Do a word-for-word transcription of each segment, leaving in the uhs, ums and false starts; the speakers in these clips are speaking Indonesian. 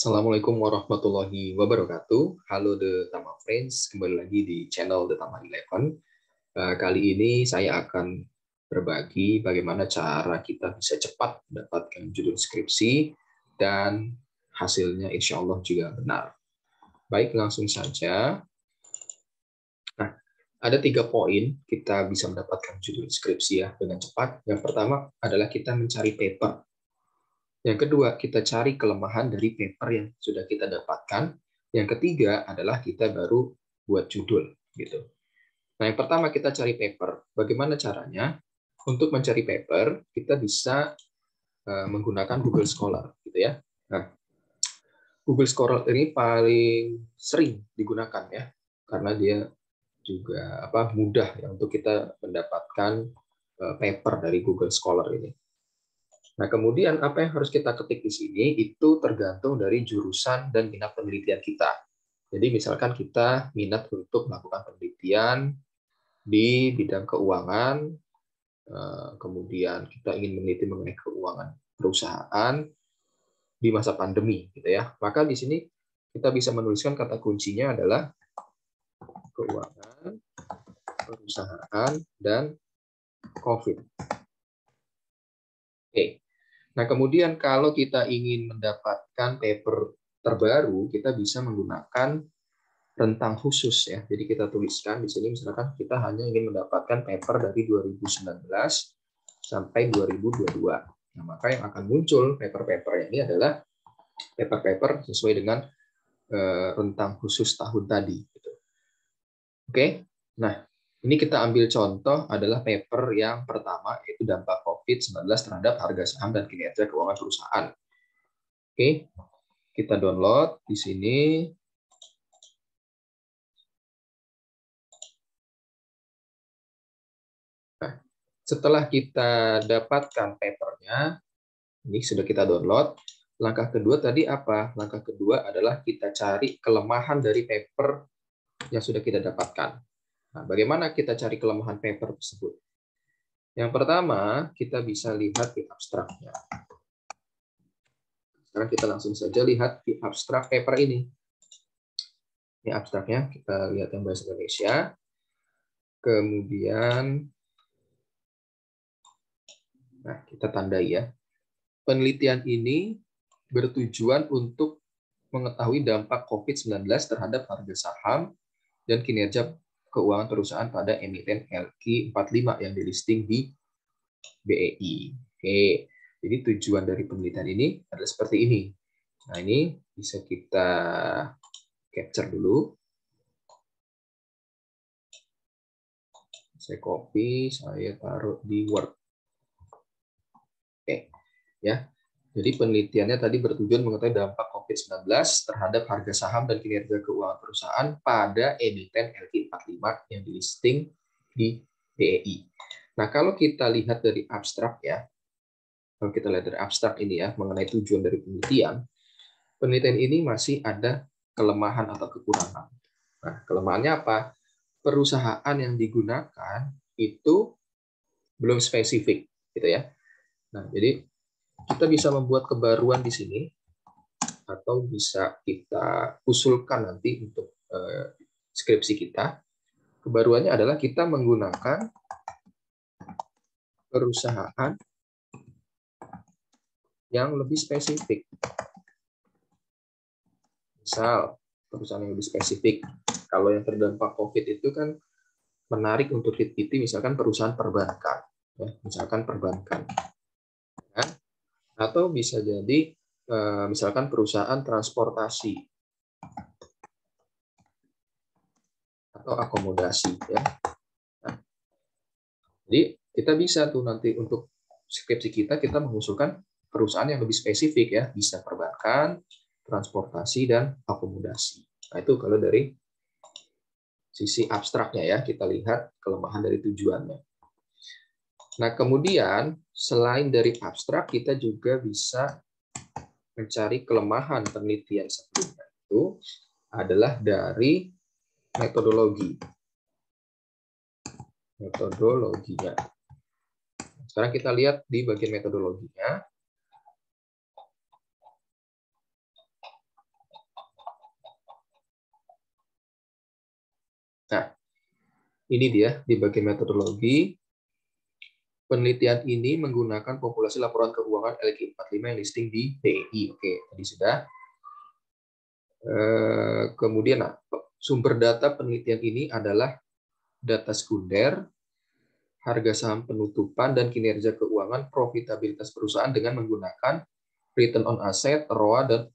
Assalamualaikum warahmatullahi wabarakatuh. Halo The Tama Friends, kembali lagi di channel The Tama Eleven. Kali ini saya akan berbagi bagaimana cara kita bisa cepat mendapatkan judul skripsi dan hasilnya insya Allah juga benar. Baik, langsung saja. Nah, ada tiga poin kita bisa mendapatkan judul skripsi ya dengan cepat. Yang pertama adalah kita mencari paper. Yang kedua, kita cari kelemahan dari paper yang sudah kita dapatkan. Yang ketiga adalah kita baru buat judul, gitu. Nah, yang pertama kita cari paper. Bagaimana caranya? Untuk mencari paper, kita bisa menggunakan Google Scholar, gitu ya. Nah, Google Scholar ini paling sering digunakan ya, karena dia juga apa mudah ya untuk kita mendapatkan paper dari Google Scholar ini. Nah, kemudian apa yang harus kita ketik di sini itu tergantung dari jurusan dan minat penelitian kita. Jadi misalkan kita minat untuk melakukan penelitian di bidang keuangan, kemudian kita ingin meneliti mengenai keuangan perusahaan di masa pandemi, gitu ya. Maka di sini kita bisa menuliskan kata kuncinya adalah keuangan, perusahaan, dan COVID. Oke. Nah, kemudian kalau kita ingin mendapatkan paper terbaru, kita bisa menggunakan rentang khusus ya. Jadi kita tuliskan di sini misalkan kita hanya ingin mendapatkan paper dari dua ribu sembilan belas sampai dua ribu dua puluh dua. Nah, maka yang akan muncul paper-paper ini adalah paper-paper sesuai dengan rentang khusus tahun tadi. Oke. Nah, ini kita ambil contoh adalah paper yang pertama, yaitu dampak COVID sembilan belas terhadap harga saham dan kinerja keuangan perusahaan. Oke, kita download di sini. Nah, setelah kita dapatkan papernya, ini sudah kita download. Langkah kedua tadi apa? Langkah kedua adalah kita cari kelemahan dari paper yang sudah kita dapatkan. Nah, bagaimana kita cari kelemahan paper tersebut? Yang pertama, kita bisa lihat di abstraknya. Sekarang kita langsung saja lihat di abstrak paper ini. Ini abstraknya, kita lihat yang bahasa Indonesia. Kemudian, nah kita tandai ya. Penelitian ini bertujuan untuk mengetahui dampak COVID sembilan belas terhadap harga saham dan kinerja keuangan perusahaan pada emiten L Q empat puluh lima yang dilisting di B E I. Oke, jadi tujuan dari penelitian ini adalah seperti ini. Nah, ini bisa kita capture dulu. Saya copy, saya taruh di Word. Oke, ya. Jadi penelitiannya tadi bertujuan mengetahui dampak COVID sembilan belas terhadap harga saham dan kinerja keuangan perusahaan pada emiten L Q empat puluh lima yang dilisting di B E I. Nah, kalau kita lihat dari abstrak ya, kalau kita lihat dari abstrak ini ya, mengenai tujuan dari penelitian, penelitian ini masih ada kelemahan atau kekurangan. Nah, kelemahannya apa? Perusahaan yang digunakan itu belum spesifik, gitu ya. Nah, jadi kita bisa membuat kebaruan di sini, atau bisa kita usulkan nanti untuk eh, skripsi kita. Kebaruannya adalah kita menggunakan perusahaan yang lebih spesifik. Misal, perusahaan yang lebih spesifik. Kalau yang terdampak COVID itu kan menarik untuk diteliti, misalkan perusahaan perbankan. Ya, misalkan perbankan. Ya. Atau bisa jadi misalkan perusahaan transportasi atau akomodasi ya. Nah, jadi kita bisa tuh nanti untuk skripsi kita kita mengusulkan perusahaan yang lebih spesifik ya, bisa perbankan, transportasi dan akomodasi. Nah, itu kalau dari sisi abstraknya ya, kita lihat kelemahan dari tujuannya. Nah, kemudian selain dari abstrak kita juga bisa mencari kelemahan penelitian sebelumnya, itu adalah dari metodologi. Metodologinya. Sekarang kita lihat di bagian metodologinya. Ini dia di bagian metodologi. Penelitian ini menggunakan populasi laporan keuangan L Q empat puluh lima yang listing di B E I. Oke, tadi sudah. Kemudian nah, sumber data penelitian ini adalah data sekunder, harga saham penutupan, dan kinerja keuangan profitabilitas perusahaan dengan menggunakan return on asset, R O A, dan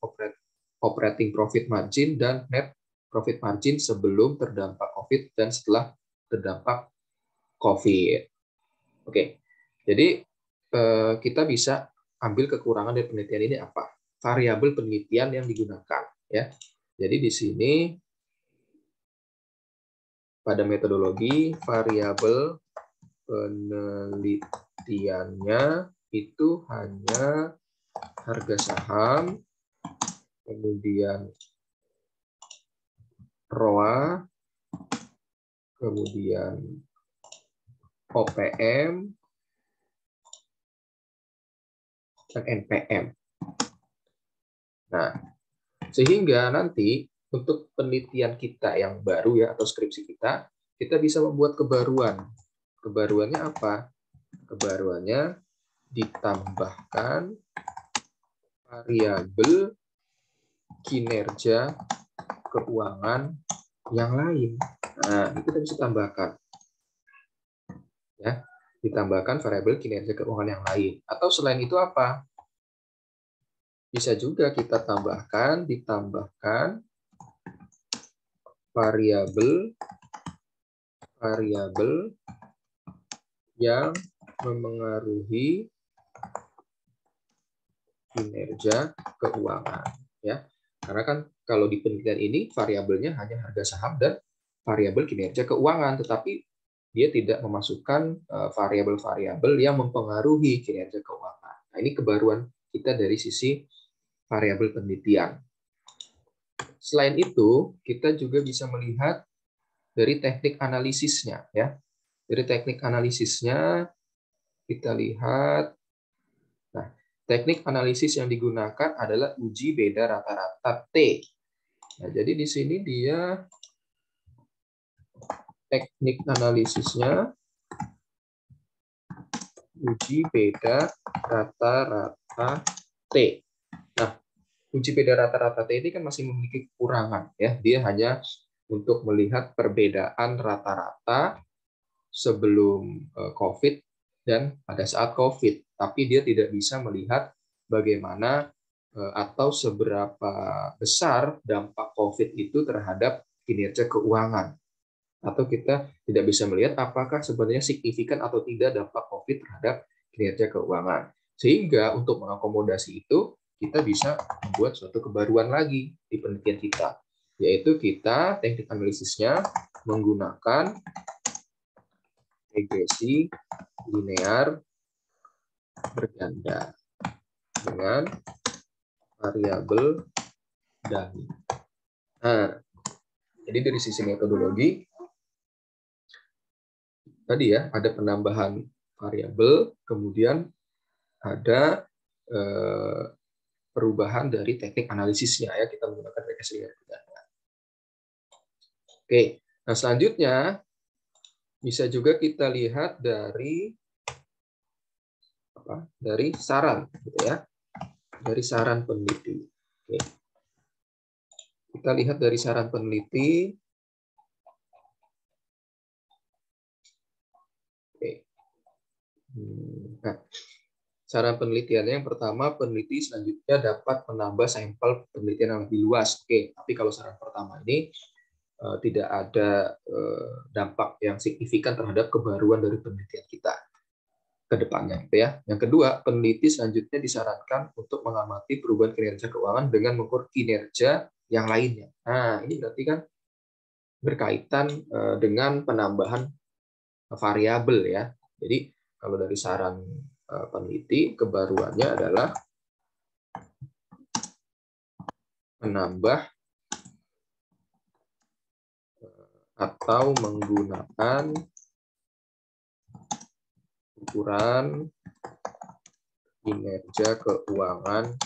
operating profit margin, dan net profit margin sebelum terdampak COVID dan setelah terdampak COVID. Oke, jadi kita bisa ambil kekurangan dari penelitian ini apa? Variabel penelitian yang digunakan, ya. Jadi di sini pada metodologi variabel penelitiannya itu hanya harga saham, kemudian R O A, kemudian O P M, dan N P M. Nah, sehingga nanti untuk penelitian kita yang baru ya, atau skripsi kita, kita bisa membuat kebaruan. Kebaruannya apa? Kebaruannya ditambahkan variabel kinerja keuangan yang lain. Nah, itu kita bisa tambahkan. Ya, ditambahkan variabel kinerja keuangan yang lain. Atau selain itu apa? Bisa juga kita tambahkan, ditambahkan variabel variabel yang memengaruhi kinerja keuangan, ya. Karena kan kalau di penelitian ini variabelnya hanya harga saham dan variabel kinerja keuangan, tetapi dia tidak memasukkan variabel-variabel yang mempengaruhi kinerja keuangan. Nah, ini kebaruan kita dari sisi variabel penelitian. Selain itu, kita juga bisa melihat dari teknik analisisnya, ya. Dari teknik analisisnya kita lihat, nah, teknik analisis yang digunakan adalah uji beda rata-rata T. Nah, jadi di sini dia teknik analisisnya uji beda rata-rata T. Nah, uji beda rata-rata T ini kan masih memiliki kekurangan, ya. Dia hanya untuk melihat perbedaan rata-rata sebelum COVID dan pada saat COVID, tapi dia tidak bisa melihat bagaimana atau seberapa besar dampak COVID itu terhadap kinerja keuangan. Atau kita tidak bisa melihat apakah sebenarnya signifikan atau tidak dampak COVID terhadap kinerja keuangan. Sehingga untuk mengakomodasi itu, kita bisa membuat suatu kebaruan lagi di penelitian kita, yaitu kita teknik analisisnya menggunakan regresi linear berganda dengan variabel dummy. Nah, jadi dari sisi metodologi tadi ya, ada penambahan variabel, kemudian ada eh, perubahan dari teknik analisisnya, ya, kita menggunakan regresi linear berganda. Oke, nah selanjutnya bisa juga kita lihat dari apa? Dari saran, gitu ya. Dari saran peneliti. Oke. Kita lihat dari saran peneliti. Oke. Nah, saran penelitiannya yang pertama, peneliti selanjutnya dapat menambah sampel penelitian yang lebih luas. Oke, tapi kalau saran pertama ini tidak ada dampak yang signifikan terhadap kebaruan dari penelitian kita ke depannya, gitu ya. Yang kedua, peneliti selanjutnya disarankan untuk mengamati perubahan kinerja keuangan dengan mengukur kinerja yang lainnya. Nah, ini berarti kan berkaitan dengan penambahan variabel, ya. Jadi kalau dari saran peneliti, kebaruannya adalah menambah atau menggunakan ukuran kinerja keuangan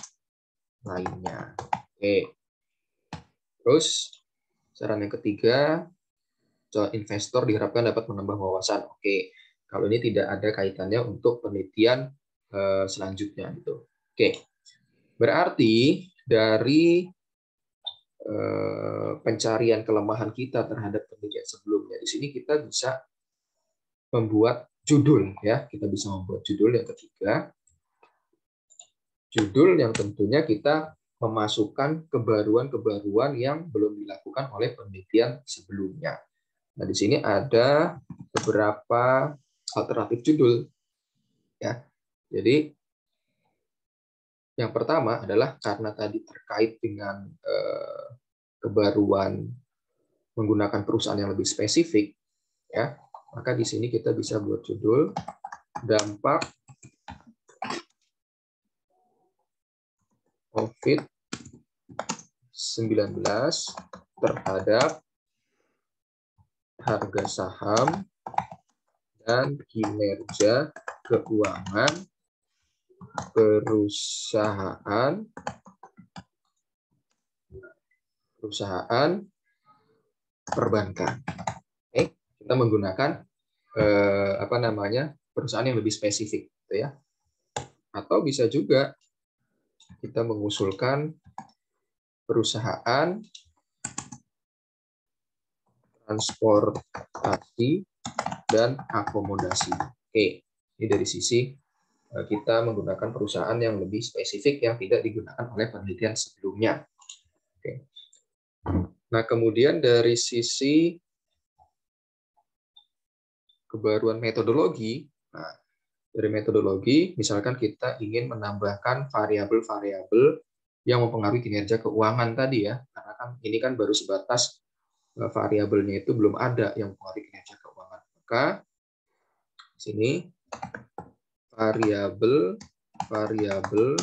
lainnya. Oke. Terus saran yang ketiga, investor diharapkan dapat menambah wawasan. Oke, kalau ini tidak ada kaitannya untuk penelitian selanjutnya gitu. Oke, berarti dari pencarian kelemahan kita terhadap penelitian sebelumnya, di sini kita bisa membuat judul ya, kita bisa membuat judul yang ketiga. Judul yang tentunya kita memasukkan kebaruan-kebaruan yang belum dilakukan oleh penelitian sebelumnya. Nah, di sini ada beberapa alternatif judul ya. Jadi yang pertama adalah karena tadi terkait dengan eh, kebaruan menggunakan perusahaan yang lebih spesifik ya. Maka di sini kita bisa buat judul dampak covid sembilan belas terhadap harga saham dan kinerja keuangan perusahaan perusahaan perbankan. Oke, kita menggunakan eh, apa namanya perusahaan yang lebih spesifik, gitu ya. Atau bisa juga kita mengusulkan perusahaan transportasi dan akomodasi. Oke, ini dari sisi kita menggunakan perusahaan yang lebih spesifik yang tidak digunakan oleh penelitian sebelumnya. Oke. Nah, kemudian dari sisi kebaruan metodologi, nah, dari metodologi, misalkan kita ingin menambahkan variabel-variabel yang mempengaruhi kinerja keuangan tadi ya, karena kan ini kan baru sebatas variabelnya itu belum ada yang mempengaruhi kinerja keuangan. Maka sini variabel-variabel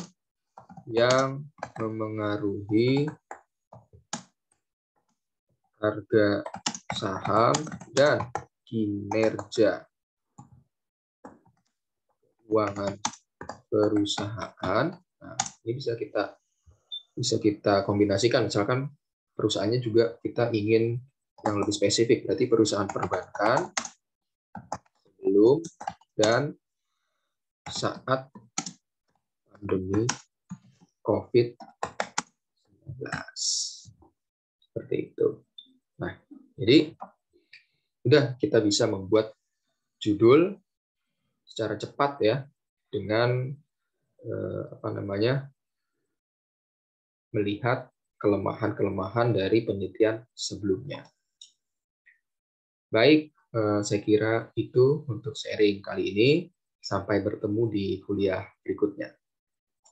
yang memengaruhi harga saham dan kinerja keuangan perusahaan. Nah, ini bisa kita bisa kita kombinasikan. Misalkan perusahaannya juga kita ingin yang lebih spesifik, berarti perusahaan perbankan sebelum dan saat pandemi covid sembilan belas. Seperti itu. Nah, jadi udah kita bisa membuat judul secara cepat ya, dengan eh, apa namanya melihat kelemahan-kelemahan dari penelitian sebelumnya. Baik, eh, saya kira itu untuk sharing kali ini. Sampai bertemu di kuliah berikutnya.